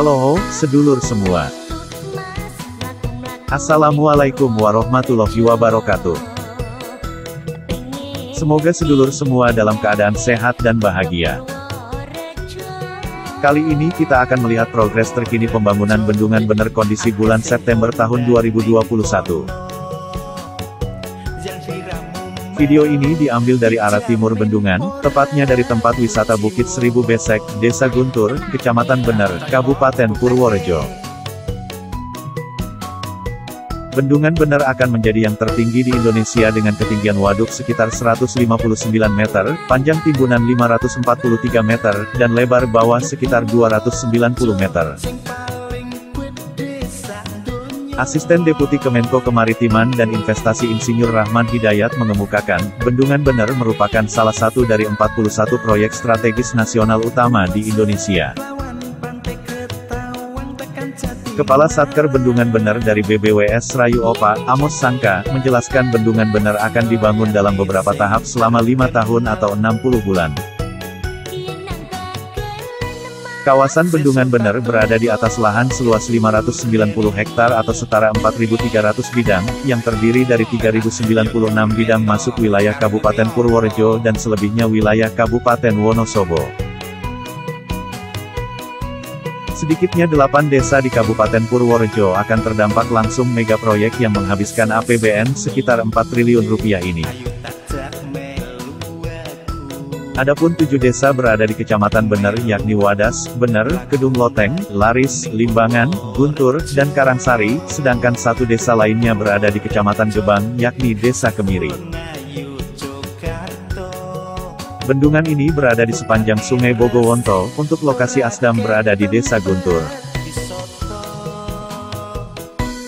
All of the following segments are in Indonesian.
Halo, sedulur semua. Assalamualaikum warahmatullahi wabarakatuh. Semoga sedulur semua dalam keadaan sehat dan bahagia. Kali ini kita akan melihat progres terkini pembangunan Bendungan Bener kondisi bulan September tahun 2021. Video ini diambil dari arah timur Bendungan, tepatnya dari tempat wisata Bukit Seribu Besek, Desa Guntur, Kecamatan Bener, Kabupaten Purworejo. Bendungan Bener akan menjadi yang tertinggi di Indonesia dengan ketinggian waduk sekitar 159 meter, panjang timbunan 543 meter, dan lebar bawah sekitar 290 meter. Asisten Deputi Kemenko Kemaritiman dan Investasi Insinyur Rahman Hidayat mengemukakan, Bendungan Bener merupakan salah satu dari 41 proyek strategis nasional utama di Indonesia. Kepala Satker Bendungan Bener dari BBWS Serayu Opak, Amos Sangka, menjelaskan Bendungan Bener akan dibangun dalam beberapa tahap selama 5 tahun atau 60 bulan. Kawasan Bendungan Bener berada di atas lahan seluas 590 hektar atau setara 4.300 bidang, yang terdiri dari 3.096 bidang masuk wilayah Kabupaten Purworejo dan selebihnya wilayah Kabupaten Wonosobo. Sedikitnya 8 desa di Kabupaten Purworejo akan terdampak langsung mega proyek yang menghabiskan APBN sekitar 4 triliun rupiah ini. Adapun 7 desa berada di Kecamatan Bener yakni Wadas, Bener, Kedung Loteng, Laris, Limbangan, Guntur, dan Karangsari, sedangkan 1 desa lainnya berada di Kecamatan Gebang yakni Desa Kemiri. Bendungan ini berada di sepanjang Sungai Bogowonto, untuk lokasi Asdam berada di Desa Guntur.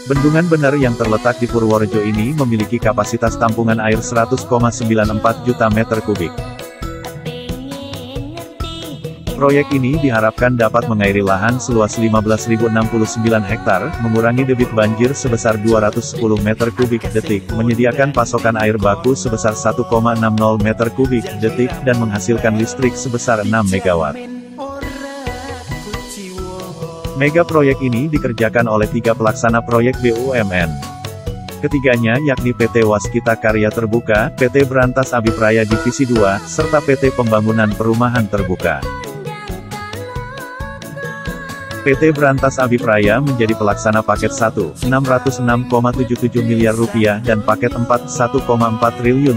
Bendungan Bener yang terletak di Purworejo ini memiliki kapasitas tampungan air 100,94 juta meter kubik. Proyek ini diharapkan dapat mengairi lahan seluas 15.069 hektar, mengurangi debit banjir sebesar 210 meter kubik detik, menyediakan pasokan air baku sebesar 1,60 meter kubik detik, dan menghasilkan listrik sebesar 6 megawatt. Mega proyek ini dikerjakan oleh 3 pelaksana proyek BUMN. Ketiganya yakni PT Waskita Karya Terbuka, PT Brantas Abipraya Divisi 2, serta PT Pembangunan Perumahan Terbuka. PT Brantas Abipraya menjadi pelaksana paket 1, Rp606,77 miliar, dan paket 4, Rp1,4 triliun.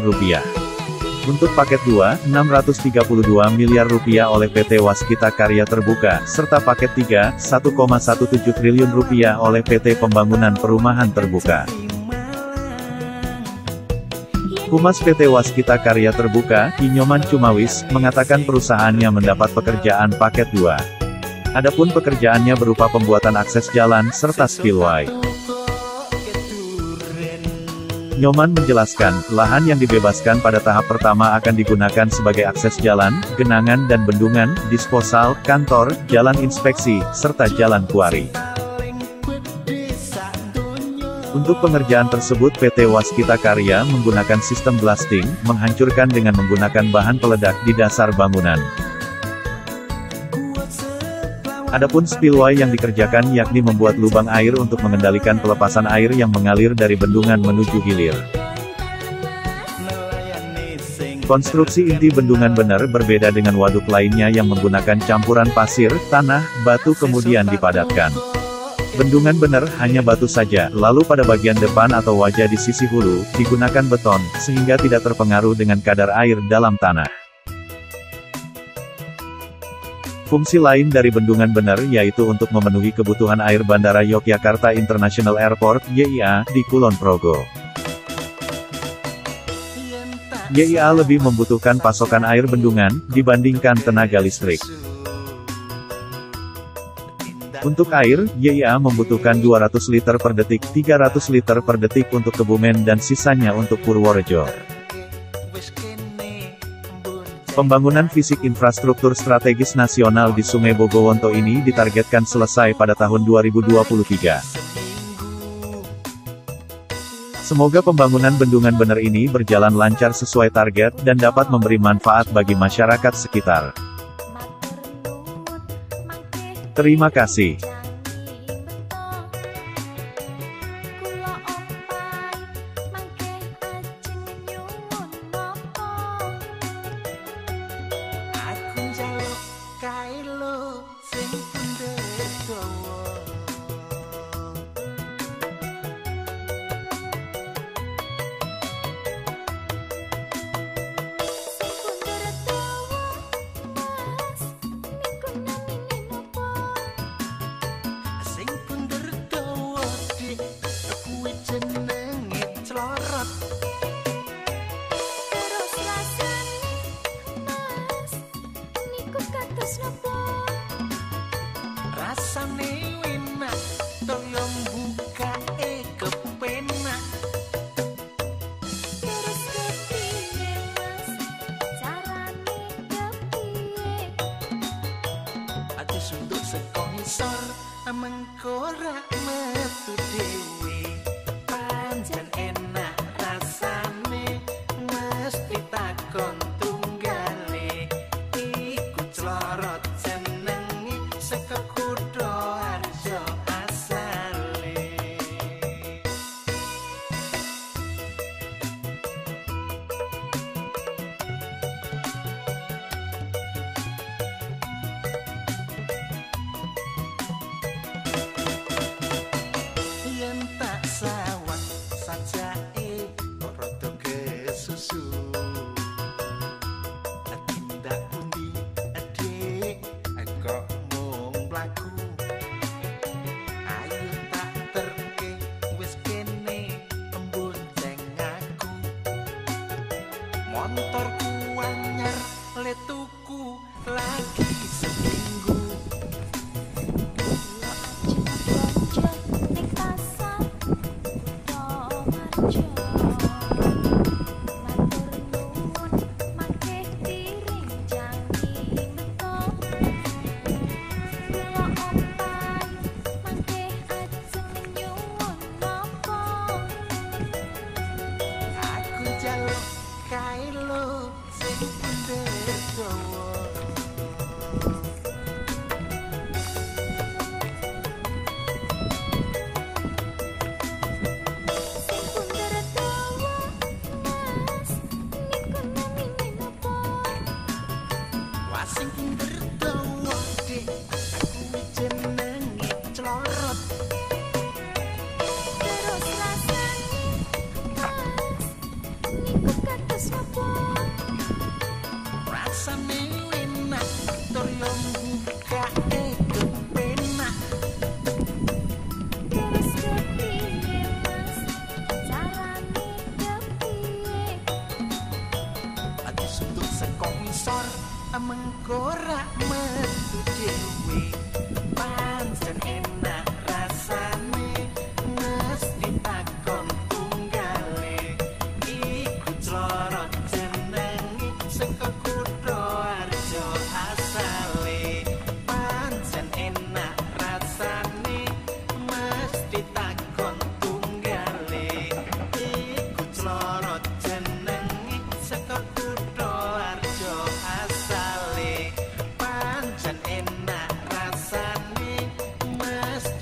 Untuk paket 2, Rp632 miliar oleh PT Waskita Karya Terbuka, serta paket 3, Rp1,17 triliun oleh PT Pembangunan Perumahan Terbuka. Humas PT Waskita Karya Terbuka, I Nyoman Sumawis, mengatakan perusahaannya mendapat pekerjaan paket 2. Adapun pekerjaannya berupa pembuatan akses jalan serta spillway. Nyoman menjelaskan, lahan yang dibebaskan pada tahap pertama akan digunakan sebagai akses jalan, genangan dan bendungan, disposal, kantor, jalan inspeksi, serta jalan kuari. Untuk pengerjaan tersebut PT Waskita Karya menggunakan sistem blasting, menghancurkan dengan menggunakan bahan peledak di dasar bangunan. Adapun spillway yang dikerjakan yakni membuat lubang air untuk mengendalikan pelepasan air yang mengalir dari bendungan menuju hilir. Konstruksi inti Bendungan Bener berbeda dengan waduk lainnya yang menggunakan campuran pasir, tanah, batu kemudian dipadatkan. Bendungan Bener hanya batu saja, lalu pada bagian depan atau wajah di sisi hulu, digunakan beton, sehingga tidak terpengaruh dengan kadar air dalam tanah. Fungsi lain dari Bendungan Bener yaitu untuk memenuhi kebutuhan air Bandara Yogyakarta International Airport, YIA, di Kulon Progo. YIA lebih membutuhkan pasokan air bendungan, dibandingkan tenaga listrik. Untuk air, YIA membutuhkan 200 liter per detik, 300 liter per detik untuk Kebumen dan sisanya untuk Purworejo. Pembangunan fisik infrastruktur strategis nasional di Sungai Bogowonto ini ditargetkan selesai pada tahun 2023. Semoga pembangunan Bendungan Bener ini berjalan lancar sesuai target dan dapat memberi manfaat bagi masyarakat sekitar. Terima kasih.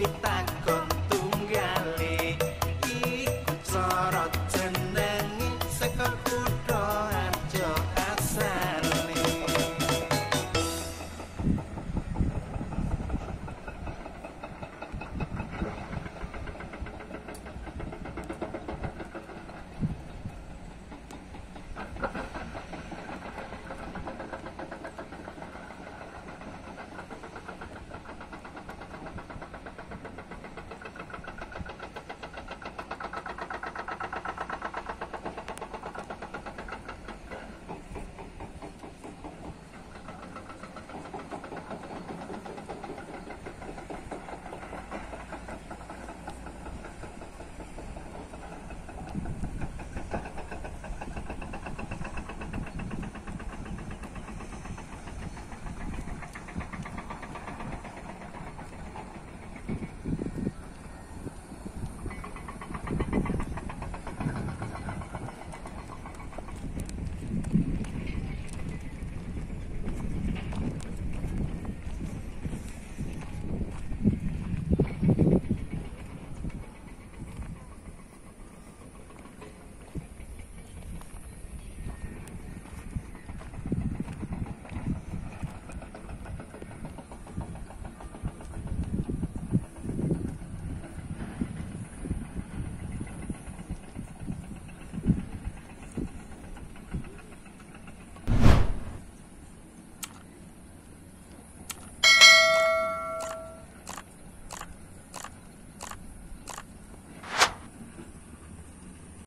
Kita